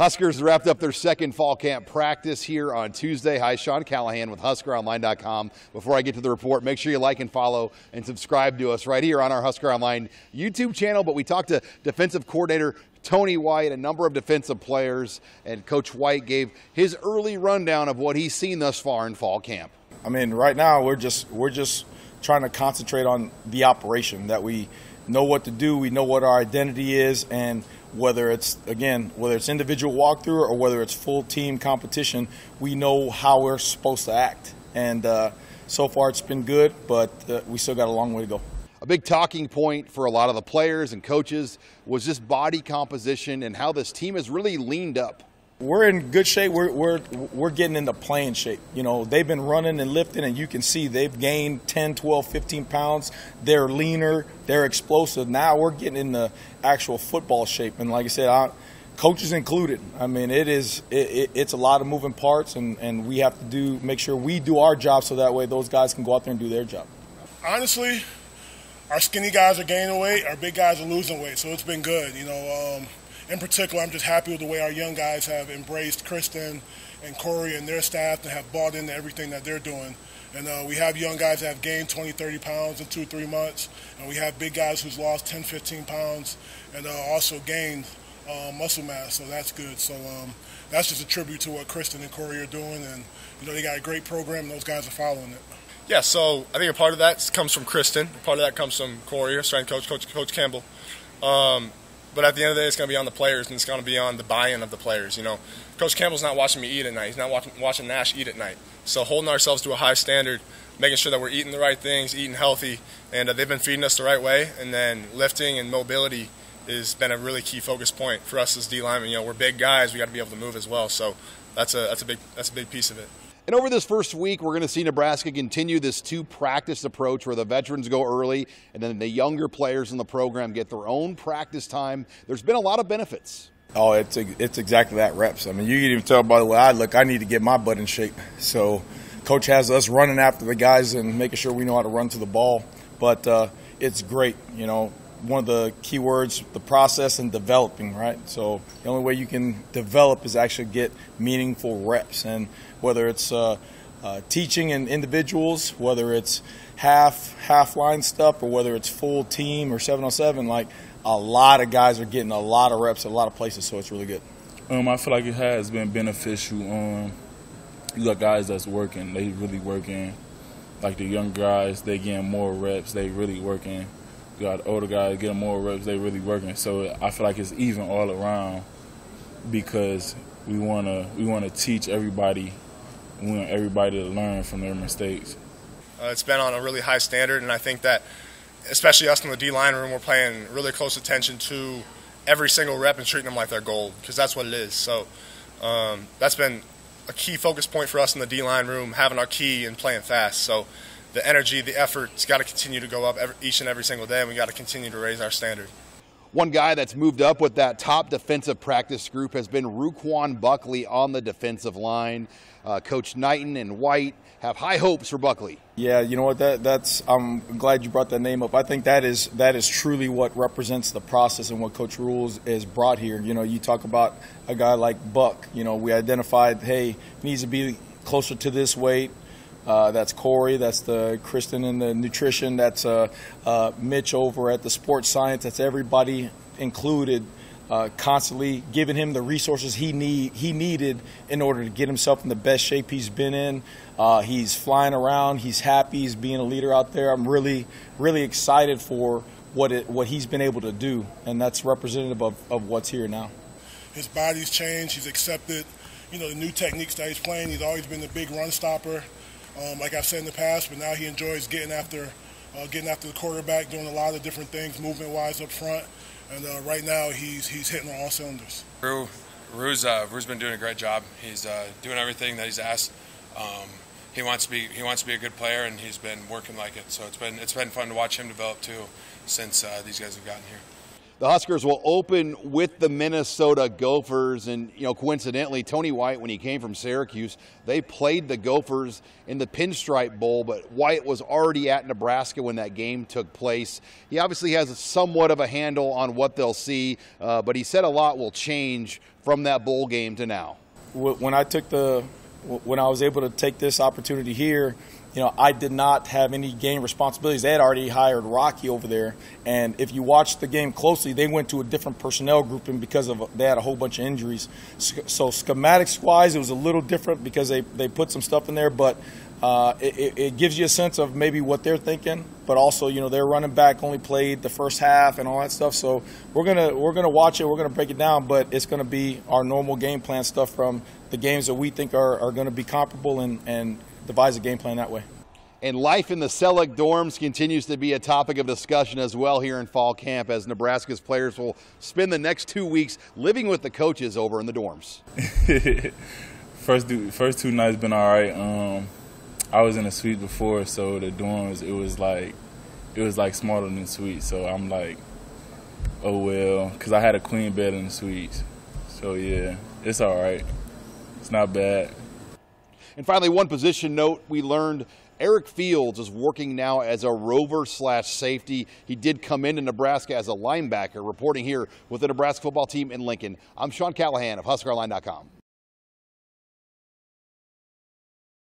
Huskers wrapped up their second fall camp practice here on Tuesday. Hi, Sean Callahan with HuskerOnline.com. Before I get to the report, make sure you like and follow and subscribe to us right here on our Husker Online YouTube channel. But we talked to defensive coordinator Tony White, a number of defensive players, and Coach White gave his early rundown of what he's seen thus far in fall camp. I mean, right now we're just trying to concentrate on the operation, that we know what to do, we know what our identity is, and whether it's, again, whether it's individual walkthrough or whether it's full team competition, we know how we're supposed to act. And so far it's been good, but we still got a long way to go. A big talking point for a lot of the players and coaches was just body composition and how this team has really leaned up. We're in good shape. We're getting into playing shape. You know, they've been running and lifting, and you can see they've gained 10, 12, 15 pounds. They're leaner. They're explosive. Now we're getting into actual football shape. And like I said, coaches included. I mean, it's a lot of moving parts, and we have to make sure we do our job so that way those guys can go out there and do their job. Honestly, our skinny guys are gaining weight. Our big guys are losing weight. So it's been good. You know, in particular, I'm just happy with the way our young guys have embraced Kristen and Corey and their staff and have bought into everything that they're doing. And we have young guys that have gained 20, 30 pounds in 2 or 3 months. And we have big guys who's lost 10, 15 pounds and also gained muscle mass. So that's good. So that's just a tribute to what Kristen and Corey are doing. And, you know, they got a great program and those guys are following it. Yeah, so I think a part of that comes from Kristen. A part of that comes from Corey, our strength coach, Coach Campbell. But at the end of the day, it's going to be on the players, and it's going to be on the buy-in of the players. You know, Coach Campbell's not watching me eat at night. He's not watching Nash eat at night. So holding ourselves to a high standard, making sure that we're eating the right things, eating healthy, and they've been feeding us the right way. And then lifting and mobility has been a really key focus point for us as D linemen. You know, we're big guys. We got to be able to move as well. So that's a big piece of it. And over this first week, we're going to see Nebraska continue this two-practice approach where the veterans go early and then the younger players in the program get their own practice time. There's been a lot of benefits. Oh, it's exactly that, reps. I mean, you can even tell by the way I look, I need to get my butt in shape. So Coach has us running after the guys and making sure we know how to run to the ball. But it's great, you know. One of the key words, the process and developing, right? So the only way you can develop is actually get meaningful reps. And whether it's teaching in individuals, whether it's half-line stuff, or whether it's full team or 7-on-7, like a lot of guys are getting a lot of reps at a lot of places, so it's really good. I feel like it has been beneficial. You got guys that's working. They really working. Like the young guys, they getting more reps. They really working. Got older guys getting more reps, they really working. So I feel like it's even all around because we wanna teach everybody. We want everybody to learn from their mistakes. It's been on a really high standard, and I think that especially us in the D-line room, we're paying really close attention to every single rep and treating them like they're gold because that's what it is. So that's been a key focus point for us in the D-line room, having our key and playing fast. So the energy, the effort, it's got to continue to go up each and every single day, and we got to continue to raise our standard. One guy that's moved up with that top defensive practice group has been Ruquan Buckley on the defensive line. Coach Knighton and White have high hopes for Buckley. Yeah, you know what? I'm glad you brought that name up. I think that is truly what represents the process and what Coach Rules has brought here. You know, you talk about a guy like Buck. You know, we identified, hey, he needs to be closer to this weight. That's Corey, that's the Kristen in the nutrition, that's Mitch over at the sports science, that's everybody included, constantly giving him the resources he needed in order to get himself in the best shape he's been in. He's flying around, he's happy, he's being a leader out there. I'm really, really excited for what he's been able to do, and that's representative of what's here now. His body's changed, he's accepted, you know, the new techniques that he's playing. He's always been the big run stopper. Like I've said in the past, but now he enjoys getting after the quarterback, doing a lot of different things, movement-wise up front. And right now, he's hitting on all cylinders. Ru's been doing a great job. He's doing everything that he's asked. He wants to be a good player, and he's been working like it. So it's been fun to watch him develop too since these guys have gotten here. The Huskers will open with the Minnesota Gophers, and you know, coincidentally, Tony White, when he came from Syracuse, they played the Gophers in the Pinstripe Bowl, but White was already at Nebraska when that game took place. He obviously has somewhat of a handle on what they'll see, but he said a lot will change from that bowl game to now. When I was able to take this opportunity here, you know, I did not have any game responsibilities. They had already hired Rocky over there, and if you watch the game closely, they went to a different personnel group, and because of they had a whole bunch of injuries. So schematics-wise, it was a little different because they put some stuff in there, but it gives you a sense of maybe what they're thinking. But also, you know, their running back only played the first half and all that stuff. So we're gonna watch it. We're gonna break it down, but it's gonna be our normal game plan stuff from the games that we think are gonna be comparable and devise a game plan that way. And life in the Selick dorms continues to be a topic of discussion as well here in fall camp, as Nebraska's players will spend the next 2 weeks living with the coaches over in the dorms. First two nights been all right. I was in a suite before, so the dorms, it was like smaller than the suite. So I'm like, oh well, because I had a queen bed in the suite. So yeah, it's all right. It's not bad. And finally, one position note we learned, Eric Fields is working now as a rover/safety. He did come into Nebraska as a linebacker, reporting here with the Nebraska football team in Lincoln. I'm Sean Callahan of HuskerOnline.com.